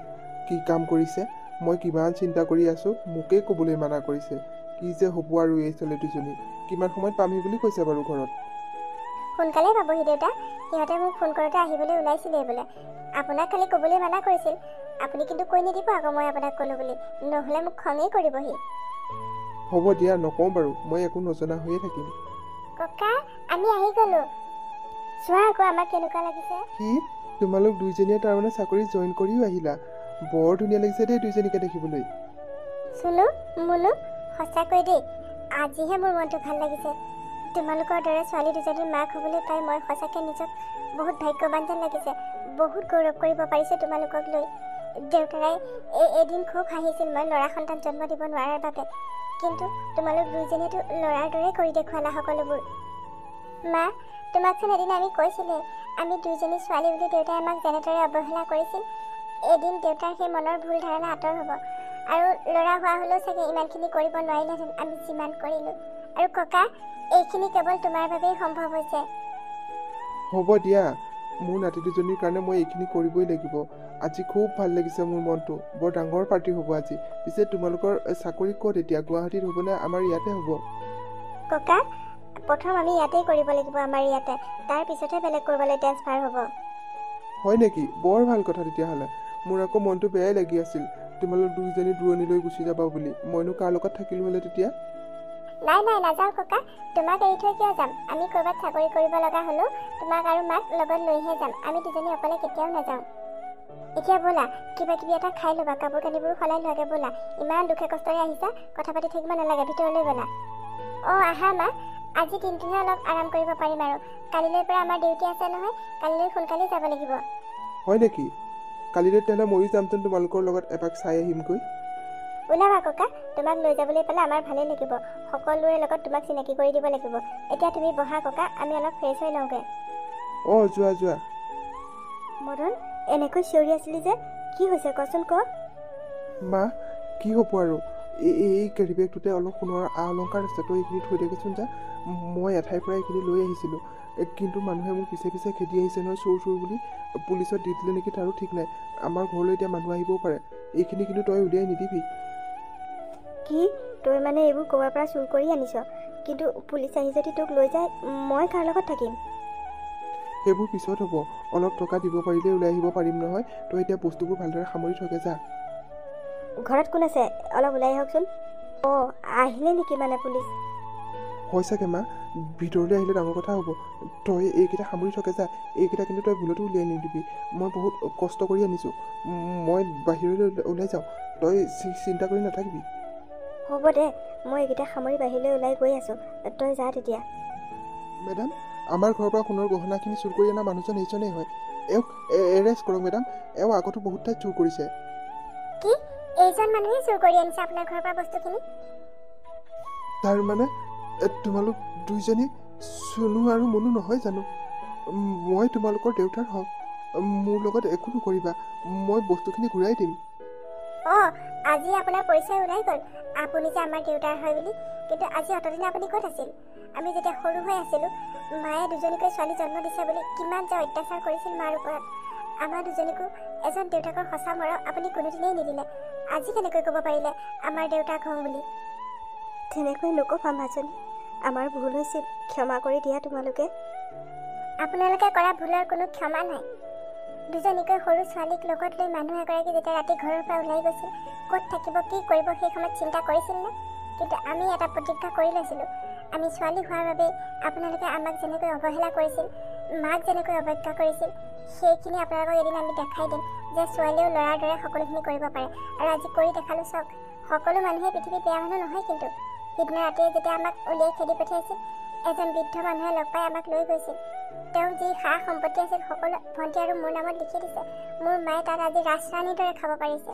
কি কাম কৰিছে। মই কিমান চিন্তা কৰি আছোঁ, মোকেই ক'বলৈ মানা কৰিছে। কি যে হ'ব আৰু এই ছোৱালী দুজনী। কিমান সময়ত পামহি বুলি কৈছে বাৰু ঘৰত? সোনকালে পাবহি দেউতা, সিহঁতে মোক ফোন কৰোঁতে আহিবলৈ ওলাইছিলেই বোলে। আপোনাক খালি ক'বলৈ মানা কৰিছিল, আপুনি কিন্তু কৈ নিদিব আকৌ মই আপোনাক ক'লোঁ বুলি, নহ'লে মোক খঙেই কৰিবহি। হ'ব দিয়া, নকওঁ বাৰু, মই একো নজনা হৈয়ে থাকিম। ককা, আমি আহি গ'লোঁ। চোৱা আকৌ আমাক কেনেকুৱা লাগিছে। কি, তোমালোক দুইজনীয়ে তাৰমানে চাকৰি জইন কৰিও আহিলা। বৰ ধুনীয়া লাগিছে দেই দুইজনীকে দেখিবলৈ। চুনু, মুনু, সঁচাকৈ দেই আজিহে মোৰ মনটো ভাল লাগিছে। তোমালোকৰ দৰে ছোৱালী দুজনীৰ মাক হ'বলৈ পাই মই সঁচাকৈ নিজক বহুত ভাগ্যৱান যেন লাগিছে। বহুত গৌৰৱ কৰিব পাৰিছোঁ তোমালোকক লৈ। দেউতাই এদিন খুব হাঁহিছিল মই ল'ৰা সন্তান জন্ম দিব নোৱাৰাৰ বাবে, কিন্তু তোমালোক দুইজনীয়েতো ল'ৰাৰ দৰে কৰি দেখুৱালা সকলোবোৰ। মা, তোমাকচোন এদিন আমি কৈছিলোঁৱেই আমি দুইজনী ছোৱালী বুলি। দেউতাই আমাক যেনেদৰে অৱহেলা কৰিছিল, এদিন দেউতাৰ সেই মনৰ ভুল ধাৰণা আঁতৰ হ'ব। আৰু ল'ৰা হোৱা হ'লেও চাগে ইমানখিনি কৰিব নোৱাৰিলেহেঁতেন আমি যিমান কৰিলোঁ। আৰু ককা, এইখিনি কেৱল তোমাৰ বাবেই সম্ভৱ হৈছে। হ'ব দিয়া, মোৰ নাতি দুজনীৰ কাৰণে মই এইখিনি কৰিবই লাগিব। আজি খুব ভাল লাগিছে মোৰ মনটো, বৰ ডাঙৰ পাৰ্টি হ'ব আজি। পিছে তোমালোকৰ চাকৰি ক'ত এতিয়া, গুৱাহাটীত হ'বনে আমাৰ ইয়াতে হ'ব? ককা, প্ৰথম আমি ইয়াতেই কৰিব লাগিব, আমাৰ ইয়াতে, তাৰপিছতহে বেলেগ কৰিবলৈ ট্ৰেন্সফাৰ হ'ব। হয় নেকি, বৰ ভাল কথা। তেতিয়াহ'লে মোৰ আকৌ মনটো বেয়াই লাগি আছিল তোমালোক দুইজনী দূৰণিলৈ গুচি যাবা বুলি। মইনো কাৰ লগত থাকিলোঁ হ'লে তেতিয়া। নাই নাই, নাযাওঁ ককা, তোমাক এৰি থৈ কিয় যাম। আমি ক'ৰবাত চাকৰি কৰিব লগা হ'লেও তোমাক আৰু মাক লগত লৈহে যাম। আমি দুজনী অকলে কেতিয়াও নাযাওঁ। এতিয়া ব'লা, কিবা কিবি এটা খাই ল'বা, কাপোৰ কানিবোৰ সলাই লোৱাকৈ ব'লা। ইমান দুখে কষ্টৰে আহিছা, কথা পাতি থাকিব নালাগে, ভিতৰলৈ ব'লা। অঁ আহা মা, আজি দিনটোহে অলপ আৰাম কৰিব পাৰিম আৰু। কালিলৈ পৰা আমাৰ ডিউটি আছে নহয়, কালিলৈ সোনকালে যাব লাগিব। হয় নেকি, কালিলৈ তেতিয়াহ'লে ময়ো যামচোন তোমালোকৰ লগত, এপাক চাই আহিমগৈ। ওলাবা ককা, তোমাক লৈ যাবলৈ পালে আমাৰ ভালেই লাগিব। সকলোৰে লগত তোমাক চিনাকি কৰি দিব লাগিব। এতিয়া তুমি বহা ককা, আমি অলপ ফ্ৰেছ হৈ লওঁগৈ। অঁ যোৱা যোৱা। মদন, এনেকৈ চিঞৰি আছিলি যে, কি হৈছে কচোন ক। মা, কি হ'ব আৰু, এই কেৰি বেগটোতে অলপ সোণৰ আ অলংকাৰ আছে, তই এইখিনি থৈ দেচোন যা। মই এঠাইৰ পৰা এইখিনি লৈ আহিছিলোঁ, কিন্তু মানুহে মোক পিছে পিছে খেদি আহিছে নহয় চোৰ চোৰ বুলি। পুলিচত দি দিলে নেকি তাৰো ঠিক নাই। আমাৰ ঘৰলৈ এতিয়া মানুহ আহিবও পাৰে, এইখিনি কিন্তু তই উলিয়াই নিদিবি। কি, তই মানে এইবোৰ ক'ৰবাৰ পৰা চুৰ কৰি আনিছ? কিন্তু পুলিচ আহি যদি তোক লৈ যায়, মই কাৰ লগত থাকিম? সেইবোৰ পিছত হ'ব, অলপ টকা দিব পাৰিলে ওলাই আহিব পাৰিম নহয়। তই এতিয়া বস্তুবোৰ ভালদৰে সামৰি থৈ যা। ঘৰত কোন আছে, অলপ ওলাই আহকচোন। অঁ আহিলে নেকি মানে পুলিচ? হয় চাগে মা, ভিতৰলৈ আহিলে ডাঙৰ কথা হ'ব। তই এইকেইটা সামৰি থৈ যা, এইকেইটা কিন্তু তই ভুলতো উলিয়াই নিদিবি। মই বহুত কষ্ট কৰি আনিছোঁ, মই বাহিৰলৈ ওলাই যাওঁ, তই চিন্তা কৰি নাথাকিবি। হ'ব দে, মই এইকেইটা সামৰি বাহিৰলৈ ওলাই গৈ আছোঁ, তই যা তেতিয়া। মেডাম, আমাৰ ঘৰৰ পৰা সোণৰ গহনাখিনি চুৰ কৰি অনা মানুহজন সেইজনেই হয়। এওক এৰেষ্ট কৰক মেডাম, এওঁ আগতো বহুত ঠাইত চুৰ কৰিছে। কি, এইজন মানুহেই চুৰ কৰি আনিছে আপোনাৰ ঘৰৰ পৰা বস্তুখিনি? তাৰ মানে তোমালোক দুইজনী চুনু আৰু মুনু নহয় জানো? মই তোমালোকৰ দেউতাৰ হওঁ, মোৰ লগত একো নকৰিবা, মই বস্তুখিনি ঘূৰাই দিম। অঁ আজি আপোনাৰ পৰিচয় ওলাই গ'ল, আপুনি যে আমাৰ দেউতাৰ হয় বুলি। কিন্তু আজি অতদিনে আপুনি ক'ত আছিল? আমি যেতিয়া সৰু হৈ আছিলোঁ, মায়ে দুজনীকৈ ছোৱালী জন্ম দিছে বুলি কিমান যে অত্যাচাৰ কৰিছিল মাৰ ওপৰত। আমাৰ দুজনীকো এজন দেউতাকৰ সঁচা মৰম আপুনি কোনোদিনেই নিদিলে। আজি কেনেকৈ ক'ব পাৰিলে আমাৰ দেউতাক হওঁ বুলি? তেনেকৈ নক'বাম মাজনী, আমাৰ ভুল হৈছিল, ক্ষমা কৰি দিয়া তোমালোকে। আপোনালোকে কৰা ভুলৰ কোনো ক্ষমা নাই। দুজনীকৈ সৰু ছোৱালীক লগত লৈ মানুহ এগৰাকী যেতিয়া ৰাতি ঘৰৰ পৰা ওলাই গৈছিল, ক'ত থাকিব কি কৰিব সেই সময়ত চিন্তা কৰিছিলনে? কিন্তু আমি এটা প্ৰতিজ্ঞা কৰি লৈছিলোঁ, আমি ছোৱালী হোৱাৰ বাবে আপোনালোকে আমাক যেনেকৈ অৱহেলা কৰিছিল, মাক যেনেকৈ অৱজ্ঞা কৰিছিল, সেইখিনি আপোনালোকক এদিন আমি দেখাই দিম যে ছোৱালীয়েও ল'ৰাৰ দৰে সকলোখিনি কৰিব পাৰে। আৰু আজি কৰি দেখালোঁ। চক সকলো মানুহে পৃথিৱীত বেয়া মানুহ নহয়, কিন্তু সিদিনা ৰাতিয়ে যেতিয়া আমাক উলিয়াই খেদি পঠিয়াইছিল, এজন বৃদ্ধ মানুহে লগ পাই আমাক লৈ গৈছিল। তেওঁ যি সা সম্পত্তি আছিল সকলো ভণ্টি আৰু মোৰ নামত লিখি দিছে। মোৰ মায়ে তাত আজি ৰাজৰানীৰ দৰে খাব পাৰিছে।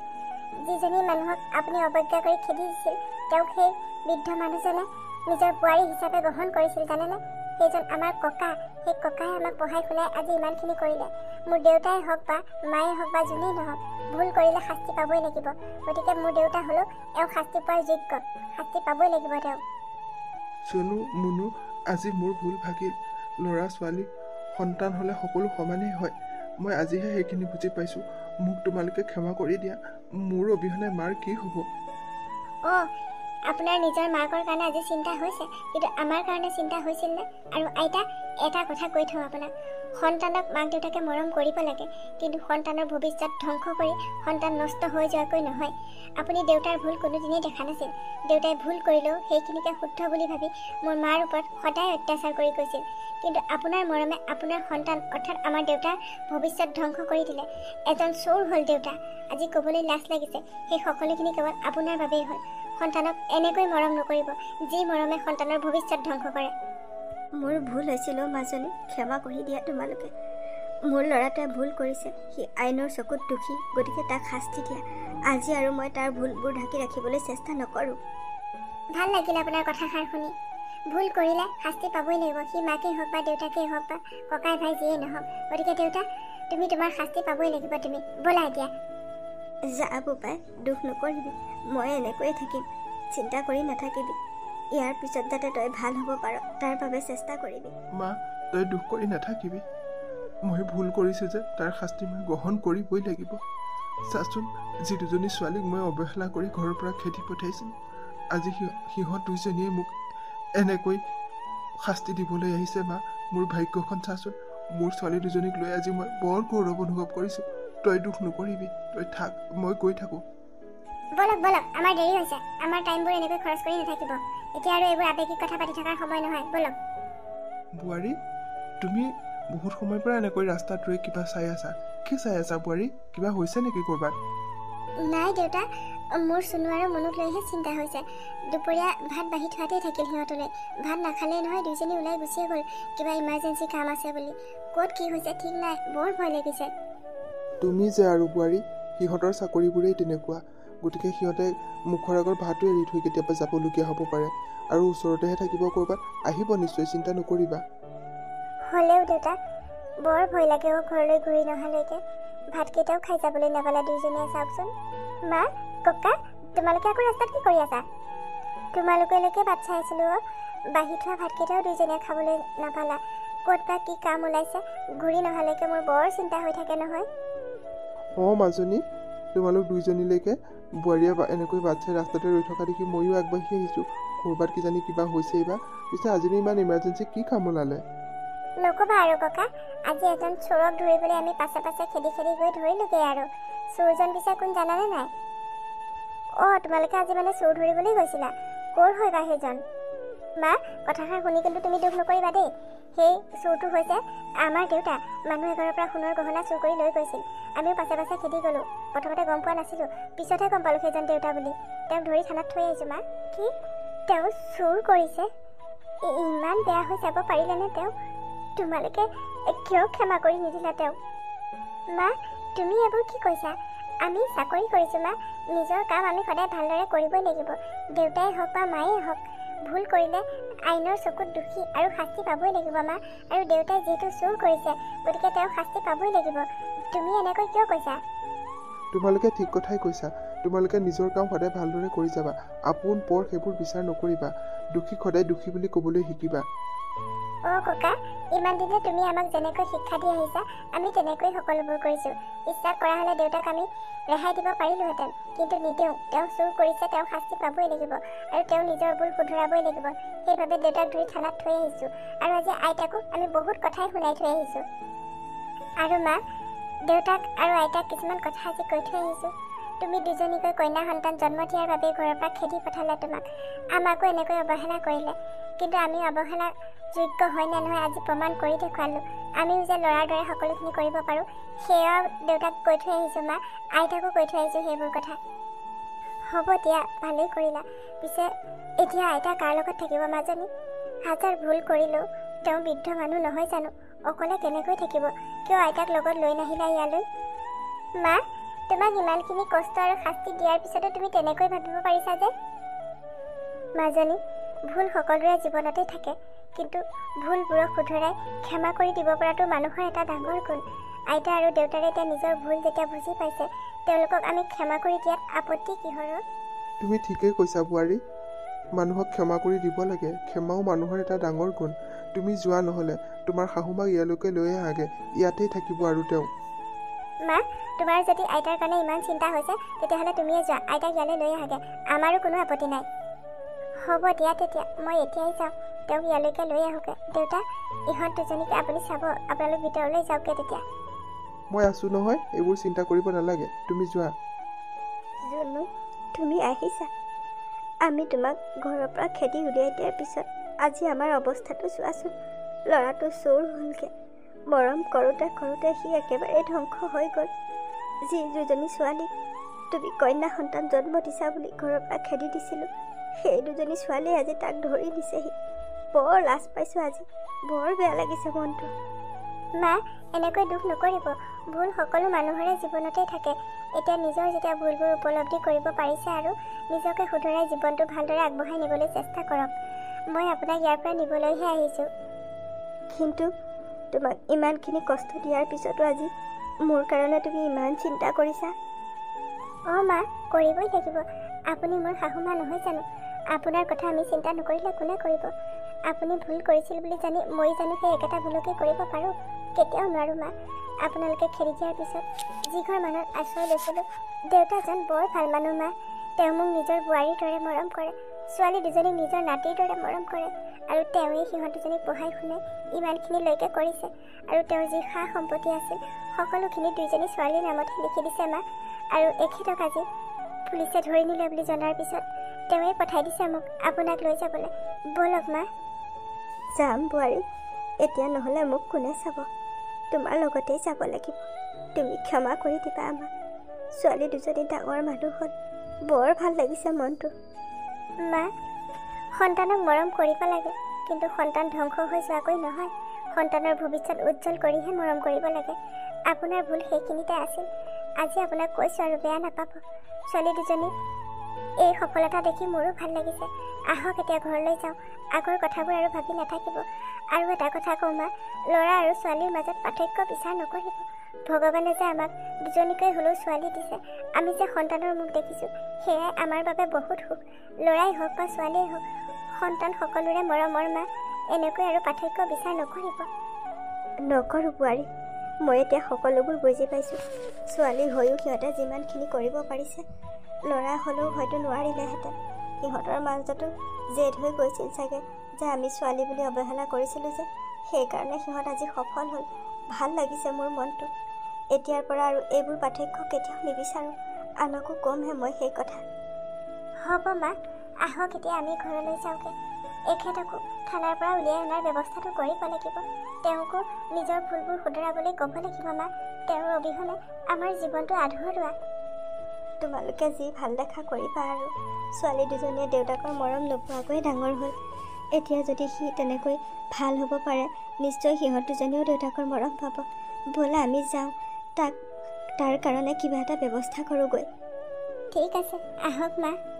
যিজনী মানুহক আপুনি অৱজ্ঞা কৰি খেদি দিছিল, তেওঁক সেই বৃদ্ধ মানুহজনে নিজৰ বোৱাৰী হিচাপে গ্ৰহণ কৰিছিল জানেনে? সেইজন আমাৰ ককা। সেই ককাই আমাক পঢ়াই শুনাই আজি ইমানখিনি কৰিলে। মোৰ দেউতাই হওক বা মায়ে হওক বা যোনেই নহওক, ভুল কৰিলে শাস্তি পাবই লাগিব। গতিকে মোৰ দেউতা হ'লেও এওঁ শাস্তি পোৱাৰ যোগ্য, শাস্তি পাবই লাগিব তেওঁ। চুনু, মুনু, আজি মোৰ ভুল ভাগিল। ল'ৰা ছোৱালী সন্তান হ'লে সকলো সমানেই হয়, মই আজিহে সেইখিনি বুজি পাইছোঁ। মোক তোমালোকে ক্ষমা কৰি দিয়া, মোৰ অবিহনে মাৰ কি হ'ব? অঁ আপোনাৰ নিজৰ মাকৰ কাৰণে আজি চিন্তা হৈছে, কিন্তু আমাৰ কাৰণে চিন্তা হৈছিল নে? আৰু আইতা, এটা কথা কৈ থওঁ আপোনাক, সন্তানক মাক দেউতাকে মৰম কৰিব লাগে, কিন্তু সন্তানৰ ভৱিষ্যত ধ্বংস কৰি সন্তান নষ্ট হৈ যোৱাকৈ নহয়। আপুনি দেউতাৰ ভুল কোনোদিনেই দেখা নাছিল। দেউতাই ভুল কৰিলেও সেইখিনিকে শুদ্ধ বুলি ভাবি মোৰ মাৰ ওপৰত সদায় অত্যাচাৰ কৰি গৈছিল, কিন্তু আপোনাৰ মৰমে আপোনাৰ সন্তান অৰ্থাৎ আমাৰ দেউতাৰ ভৱিষ্যত ধ্বংস কৰি দিলে। এজন চোৰ হ'ল দেউতা। আজি ক'বলৈ লাজ লাগিছে, সেই সকলোখিনি কেৱল আপোনাৰ বাবেই হ'ল। সন্তানক এনেকৈ মৰম নকৰিব যি মৰমে সন্তানৰ ভৱিষ্যত ধ্বংস কৰে। মোৰ ভুল হৈছিল অ' মাজনী, ক্ষমা কৰি দিয়া তোমালোকে। মোৰ ল'ৰাটোৱে ভুল কৰিছে, সি আইনৰ চকুত দুখী, গতিকে তাক শাস্তি দিয়া। আজি আৰু মই তাৰ ভুলবোৰ ঢাকি ৰাখিবলৈ চেষ্টা নকৰোঁ। ভাল লাগিল আপোনাৰ কথাষাৰ শুনি। ভুল কৰিলে শাস্তি পাবই লাগিব, সি মাকেই হওক বা দেউতাকেই হওক বা ককাই ভাই যিয়েই নহওক। গতিকে দেউতা, তুমি তোমাৰ শাস্তি পাবই লাগিব। তুমি বলা এতিয়া। যা বোপাই, দুখ নকৰিবি, মই এনেকৈয়ে থাকিম। চিন্তা কৰি নাথাকিবি, ইয়াৰ পিছত যাতে তই ভাল হ'ব পাৰ তাৰ বাবে চেষ্টা কৰিবি। মা, তই দুখ কৰি নাথাকিবি। মই ভুল কৰিছোঁ যে তাৰ শাস্তি মই গ্ৰহণ কৰিবই লাগিব। চাচোন, যি দুজনী ছোৱালীক মই অৱহেলা কৰি ঘৰৰ পৰা খেদি পঠাইছিলোঁ, আজি সিহঁত দুইজনীয়ে মোক এনেকৈ শাস্তি দিবলৈ আহিছে। মা, মোৰ ভাগ্যখন চাচোন। মোৰ ছোৱালী দুজনীক লৈ আজি মই বৰ গৌৰৱ অনুভৱ কৰিছোঁ। তই দুখ নকৰিবি, তই থাক, মই গৈ থাকোঁ। বলক বলক, আমাৰ দেৰি হৈছে। আমাৰ টাইমবোৰ এনেকৈ খৰচ কৰি নাথাকিব। এতিয়া আৰু এইবোৰ আৱেগিক কথা পাতি থকাৰ সময় নহয়, বলক। বোৱাৰী, তুমি বহুত সময়ৰ পৰা এনেকৈ ৰাস্তাত ৰৈ কিবা চাই আছা। কি চাই আছা বোৱাৰী? কিবা হৈছে নেকি ক'ৰবাত? নাই দেউতা, মোৰ চুনু আৰু মনুক লৈহে চিন্তা হৈছে। দুপৰীয়া ভাত বাঢ়ি থোৱাতেই থাকিল সিহঁতলৈ। ভাত নাখালেই নহয়, দুইজনী ওলাই গুচিয়ে গ'ল কিবা ইমাৰ্জেঞ্চি কাম আছে বুলি। ক'ত কি হৈছে ঠিক নাই, বৰ ভয় লাগিছে। তুমি যে আৰু বোৱাৰী, সিহঁতৰ চাকৰিবোৰেই তেনেকুৱা। গতিকে সিহঁতে মুখৰ আগৰ ভাতো এৰি থৈ কেতিয়াবা যাবলগীয়া হ'ব পাৰে। আৰু ওচৰতেহে থাকিব, ক'ৰবাত আহিব নিশ্চয়, চিন্তা নকৰিবা। হ'লেও দেউতা, বৰ ভয় লাগে অ' ঘৰলৈ ঘূৰি নহালৈকে। ভাতকেইটাও খাই যাবলৈ নাপালা দুইজনীয়ে, চাওকচোন। মা, ককা, তোমালোকে আকৌ ৰাস্তাত কি কৰি আছা? তোমালোকেলৈকে বাট চাই আছিলোঁ অ'। বাঢ়ি থোৱা ভাতকেইটাও দুইজনীয়ে খাবলৈ নাপালা। ক'ত বা কি কাম ওলাইছে, ঘূৰি নহালৈকে মোৰ বৰ চিন্তা হৈ থাকে নহয়। অঁ মাজনী, তোমালোক দুইজনীলৈকে বোৱাৰীয়ে এনেকৈ বাট চাই ৰাস্তাতে ৰৈ থকা দেখি ময়ো আগবাঢ়ি আহিছোঁ। ক'ৰবাত কিজানি কিবা হৈছে এইবাৰ। পিছে আজিনো ইমান ইমাৰ্জেঞ্চি কি কাম ওলালে? নক'বা আৰু ককা, আজি এজন চোৰক ধৰিবলৈ আমি পাছে পাছে খেদি খেদি গৈ ধৰিলোগৈ। আৰু চোৰজন পিছে কোন জানানে নাই? অঁ, তোমালোকে আজি মানে চোৰ ধৰিবলৈ গৈছিলা। ক'ৰ হয় বা সেইজন? মা, কথাষাৰ শুনি কিন্তু তুমি দুখ নকৰিবা দেই। সেই চোৰটো হৈছে আমাৰ দেউতা। মানুহ এঘৰৰ পৰা সোণৰ গহনা চুৰ কৰি লৈ গৈছিল। আমিও পাছে পাছে খেদি গ'লোঁ। প্ৰথমতে গম পোৱা নাছিলোঁ, পিছতহে গম পালোঁ সেইজন দেউতা বুলি। তেওঁক ধৰি থানাত থৈ আহিছোঁ। মা, কি তেওঁ চুৰ কৰিছে? ইমান বেয়া হৈ যাব পাৰিলেনে তেওঁ? তোমালোকে কিয় ক্ষমা কৰি নিদিলা তেওঁ? মা, তুমি এইবোৰ কি কৈছা? আমি চাকৰি কৰিছোঁ মা, নিজৰ কাম আমি সদায় ভালদৰে কৰিবই লাগিব। দেউতাই হওক বা মায়ে হওক, ভুল কৰিলে আইনৰ চকুত দুখী আৰু শাস্তি পাবই লাগিব মা। আৰু দেউতাই যিটো চুৰ কৰিছে, গতিকে তেওঁ শাস্তি পাবই লাগিব। তুমি এনেকৈ কিয় কৈছা? তোমালোকে ঠিক কথাই কৈছা। তোমালোকে নিজৰ কাম সদায় ভালদৰে কৰি যাবা। আপোন পৰ সেইবোৰ বিচাৰ নকৰিবা। দুখীক সদায় দুখী বুলি ক'বলৈ শিকিবা। অঁ ককা, ইমান দিনে তুমি আমাক যেনেকৈ শিক্ষা দি আহিছা, আমি তেনেকৈ সকলোবোৰ কৰিছোঁ। ইচ্ছা কৰা হ'লে দেউতাক আমি ৰেহাই দিব পাৰিলোহেঁতেন, কিন্তু নিদিওঁ। তেওঁ চুৰ কৰিছে, তেওঁ শাস্তি পাবই লাগিব আৰু তেওঁ নিজৰ ভুল শুধৰাবই লাগিব। সেইবাবে দেউতাক ধৰি থানাত থৈ আহিছোঁ। আৰু আজি আইতাকো আমি বহুত কথাই শুনাই থৈ আহিছোঁ। আৰু মা, দেউতাক আৰু আইতাক কিছুমান কথা আজি কৈ থৈ আহিছোঁ। তুমি দুজনীকৈ কন্যা সন্তান জন্ম দিয়াৰ বাবে ঘৰৰ পৰা খেদি পঠালে তোমাক। আমাকো এনেকৈ অৱহেলা কৰিলে, কিন্তু আমি অৱহেলা যোগ্য হয় নে নহয় আজি প্ৰমাণ কৰি দেখুৱালোঁ। আমিও যে ল'ৰাৰ দৰে সকলোখিনি কৰিব পাৰোঁ, সেয়া দেউতাক কৈ থৈ আহিছোঁ মা। আইতাকো কৈ থৈ আহিছোঁ সেইবোৰ কথা। হ'ব দিয়া, ভালেই কৰিলা। পিছে এতিয়া আইতা কাৰ লগত থাকিব মাজনী? হাজাৰ ভুল কৰিলেও তেওঁ বৃদ্ধ মানুহ নহয় জানো, অকলে কেনেকৈ থাকিব? কিয় আইতাক লগত লৈ নাহিলা ইয়ালৈ? মা, তোমাক ইমানখিনি কষ্ট আৰু শাস্তি দিয়াৰ পিছতো তুমি তেনেকৈ ভাবিব পাৰিছা যে? মাজনী, ভুল সকলোৰে জীৱনতেই থাকে, কিন্তু ভুলবোৰক শুধৰাই ক্ষমা কৰি দিব পৰাটো মানুহৰ এটা ডাঙৰ গুণ। আইতা আৰু দেউতাৰে এতিয়া নিজৰ ভুল যেতিয়া বুজি পাইছে, তেওঁলোকক আমি ক্ষমা কৰি দিয়াত আপত্তি কিহৰ? তুমি ঠিকেই কৈছা বোৱাৰী, মানুহক ক্ষমা কৰি দিব লাগে। ক্ষমাও মানুহৰ এটা ডাঙৰ গুণ। তুমি যোৱা নহ'লে, তোমাৰ শাহুমাক ইয়ালৈকে লৈ আহাগে, ইয়াতেই থাকিব আৰু তেওঁ। মা, তোমাৰ যদি আইতাৰ কাৰণে ইমান চিন্তা হৈছে, তেতিয়াহ'লে তুমিয়ে যোৱা, আইতাক ইয়ালৈ লৈ আহাগে। আমাৰো কোনো আপত্তি নাই। হ'ব দিয়া, তেতিয়া মই এতিয়াই যাওঁ, তেওঁক ইয়ালৈকে লৈ আহোঁগৈ। দেউতা, ইহঁত দুজনীকে আপুনি চাব, আপোনালোক ভিতৰলৈ যাওঁগৈ। তেতিয়া মই আছোঁ নহয়, এইবোৰ চিন্তা কৰিব নালাগে, তুমি যোৱা। জুনু, তুমি আহিছা। আমি তোমাক ঘৰৰ পৰা খেদি উলিয়াই দিয়াৰ পিছত আজি আমাৰ অৱস্থাটো চোৱাচোন। ল'ৰাটো চোৰ হ'লগৈ, মৰম কৰোঁতে কৰোঁতে সি একেবাৰে ধ্বংস হৈ গ'ল। যি দুজনী ছোৱালীক তুমি কন্যা সন্তান জন্ম দিছা বুলি ঘৰৰ পৰা খেদি দিছিলোঁ, সেই দুজনী ছোৱালীয়ে আজি তাক ধৰি দিছেহি। বৰ লাজ পাইছোঁ আজি, বৰ বেয়া লাগিছে মনটো। মা, এনেকৈ দুখ নকৰিব। ভুল সকলো মানুহৰে জীৱনতেই থাকে। এতিয়া নিজৰ যেতিয়া ভুলবোৰ উপলব্ধি কৰিব পাৰিছে আৰু নিজকে শুধৰাই জীৱনটো ভালদৰে আগবঢ়াই নিবলৈ চেষ্টা কৰক। মই আপোনাক ইয়াৰ পৰা নিবলৈহে আহিছোঁ। কিন্তু তোমাক ইমানখিনি কষ্ট দিয়াৰ পিছতো আজি মোৰ কাৰণে তুমি ইমান চিন্তা কৰিছা? অঁ মা, কৰিবই লাগিব। আপুনি মোৰ শাহুমা নহয় জানো? আপোনাৰ কথা আমি চিন্তা নকৰিলে কোনে কৰিব? আপুনি ভুল কৰিছিল বুলি জানি মই জানো সেই একেটা ভুলকে কৰিব পাৰোঁ? কেতিয়াও নোৱাৰোঁ মা। আপোনালোকে খেদি দিয়াৰ পিছত যিঘৰ মানুহৰ আশ্ৰয় লৈছিলোঁ, দেউতাজন বৰ ভাল মানুহ মা। তেওঁ মোক নিজৰ বোৱাৰীৰ দৰে মৰম কৰে, ছোৱালী দুজনীক নিজৰ নাতিৰ দৰে মৰম কৰে, আৰু তেওঁৱেই সিহঁত দুজনীক পঢ়াই শুনাই ইমানখিনিলৈকে কৰিছে। আৰু তেওঁৰ যি সা সম্পত্তি আছিল সকলোখিনি দুইজনী ছোৱালীৰ নামতহে লিখি দিছে মা। আৰু এখেতক আজি পুলিচে ধৰি নিলে বুলি জনাৰ পিছত তেওঁৱেই পঠাই দিছে মোক আপোনাক লৈ যাবলৈ। ব'লক মা, যাম। বোৱাৰী, এতিয়া নহ'লে মোক কোনে চাব? তোমাৰ লগতেই যাব লাগিব। তুমি ক্ষমা কৰি দিবা আমাক। ছোৱালী দুজনী ডাঙৰ মানুহ হ'ল, বৰ ভাল লাগিছে মনটো। মা, সন্তানক মৰম কৰিব লাগে, কিন্তু সন্তান ধ্বংস হৈ যোৱাকৈ নহয়। সন্তানৰ ভৱিষ্যত উজ্জ্বল কৰিহে মৰম কৰিব লাগে। আপোনাৰ ভুল সেইখিনিতে আছিল। আজি আপোনাক কৈছোঁ আৰু বেয়া নাপাব। ছোৱালী দুজনী এই সফলতা দেখি মোৰো ভাল লাগিছে। আহক এতিয়া ঘৰলৈ যাওঁ, আগৰ কথাবোৰ আৰু ভাবি নাথাকিব। আৰু এটা কথা কওঁ মা, ল'ৰা আৰু ছোৱালীৰ মাজত পাৰ্থক্য বিচাৰ নকৰিব। ভগৱানে যে আমাক দুজনীকৈ হ'লেও ছোৱালী দিছে, আমি যে সন্তানৰ মুখ দেখিছোঁ, সেয়াই আমাৰ বাবে বহুত সুখ। ল'ৰাই হওক বা ছোৱালীয়ে হওক, সন্তান সকলোৰে মৰমৰ মা। এনেকৈ আৰু পাৰ্থক্য বিচাৰ নকৰিব। নকৰোঁ বোৱাৰী, মই এতিয়া সকলোবোৰ বুজি পাইছোঁ। ছোৱালী হৈও সিহঁতে যিমানখিনি কৰিব পাৰিছে, ল'ৰা হ'লেও হয়তো নোৱাৰিলেহেঁতেন। সিহঁতৰ মাজতো জেদ হৈ গৈছিল চাগে, যে আমি ছোৱালী বুলি অৱহেলা কৰিছিলোঁ যে, সেইকাৰণে সিহঁত আজি সফল হ'ল। ভাল লাগিছে মোৰ মনটো। এতিয়াৰ পৰা আৰু এইবোৰ পাৰ্থক্য কেতিয়াও নিবিচাৰোঁ। আনকো ক'মহে মই সেই কথা। হ'ব মা, আহক এতিয়া আমি ঘৰলৈ যাওঁগৈ। এখেতকো থানাৰ পৰা উলিয়াই অনাৰ ব্যৱস্থাটো কৰিব লাগিব। তেওঁকো নিজৰ ভুলবোৰ শুধৰাবলৈ ক'ব লাগিব মা। তেওঁৰ অবিহনে আমাৰ জীৱনটো আধৰুৱা। তোমালোকে যি ভাল দেখা কৰিবা আৰু। ছোৱালী দুজনীয়ে দেউতাকৰ মৰম নোপোৱাকৈ ডাঙৰ হ'ল। এতিয়া যদি সি তেনেকৈ ভাল হ'ব পাৰে, নিশ্চয় সিহঁত দুজনীও দেউতাকৰ মৰম পাব। ব'লা আমি যাওঁ, তাৰ কাৰণে কিবা এটা ব্যৱস্থা কৰোঁগৈ। ঠিক আছে, আহক মা।